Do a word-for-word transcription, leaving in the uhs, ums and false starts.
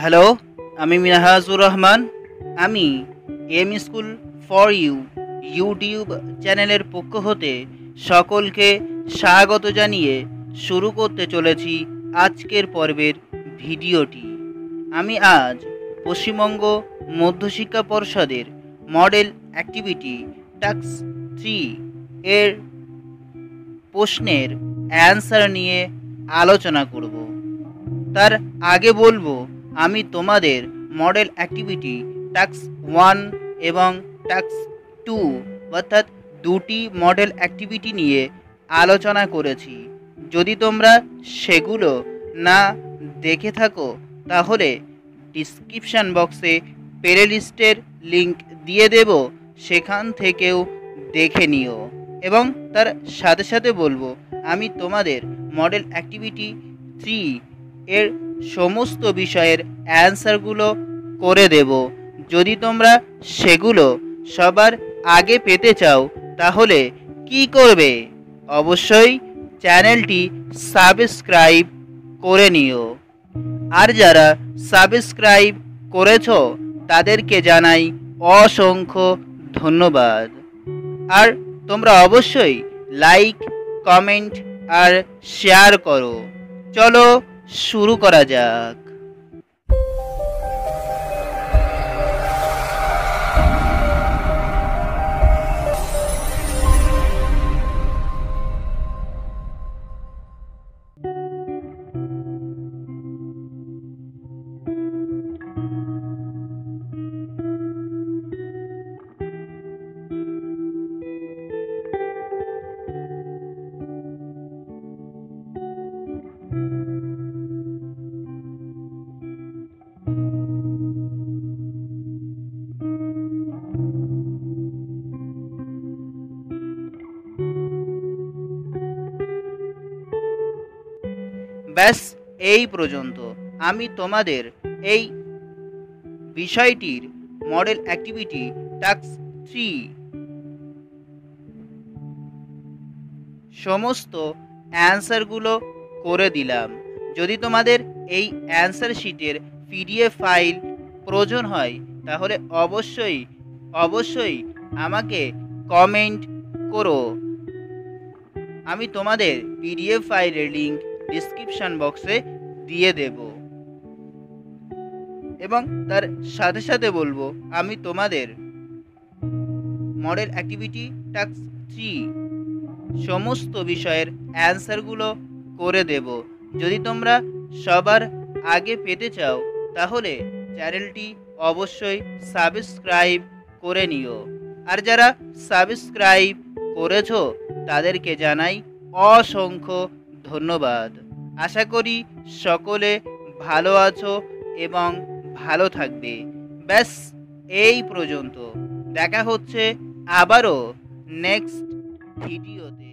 Hello, আমি মিনহাজুর রহমান। আমি M school for you YouTube চ্যানেলের পক্ষ হতে সকলকে স্বাগত জানিয়ে শুরু করতে চলেছি আজকের পর্বের ভিডিওটি। আমি আজ পশ্চিমবঙ্গ মধ্যশিক্ষা পর্ষদের মডেল অ্যাক্টিভিটি টাস্ক থ্রি এর প্রশ্নের অ্যান্সার নিয়ে আলোচনা করব। তার আগে বলবো, আমি তোমাদের মডেল অ্যাক্টিভিটি টাস্ক ওয়ান এবং টাস্ক টু অর্থাৎ দুটি মডেল অ্যাক্টিভিটি নিয়ে আলোচনা করেছি। যদি তোমরা সেগুলো না দেখে থাকো তাহলে ডিসক্রিপশান বক্সে প্লেলিস্টের লিঙ্ক দিয়ে দেব, সেখান থেকেও দেখে নিও। এবং তার সাথে সাথে বলবো, আমি তোমাদের মডেল অ্যাক্টিভিটি থ্রি এর সমস্ত বিষয়ের অ্যান্সারগুলো করে দেব। যদি তোমরা সেগুলো সবার আগে পেতে চাও তাহলে কি করবে? অবশ্যই চ্যানেলটি সাবস্ক্রাইব করে নিও। আর যারা সাবস্ক্রাইব করেছ তাদেরকে জানাই অসংখ্য ধন্যবাদ। আর তোমরা অবশ্যই লাইক, কমেন্ট আর শেয়ার করো। চলো শুরু করা যাক। ব্যাস এই পর্যন্ত। আমি তোমাদের এই বিষয়টির মডেল অ্যাক্টিভিটি টাস্ক থ্রি সমস্ত অ্যান্সারগুলো করে দিলাম। যদি তোমাদের এই অ্যান্সার শিটের পিডিএফ ফাইল প্রয়োজন হয় তাহলে অবশ্যই অবশ্যই আমাকে কমেন্ট করো। আমি তোমাদের পিডিএফ ফাইলের লিঙ্ক ডিসক্রিপশন বক্সে দিয়ে দেব। এবং তার সাথে সাথে বলবো, আমি তোমাদের মডেল অ্যাক্টিভিটি টাস্ক থ্রি সমস্ত বিষয়ের অ্যান্সারগুলো করে দেব। যদি তোমরা সবার আগে পেতে চাও তাহলে চ্যানেলটি অবশ্যই সাবস্ক্রাইব করে নিও। আর যারা সাবস্ক্রাইব করেছ তাদেরকে জানাই অসংখ্য ধন্যবাদ। আশা করি সকলে ভালো আছো এবং ভালো থাকবে। ব্যাস এই পর্যন্ত। দেখা হচ্ছে আবারও নেক্সট ভিডিওতে।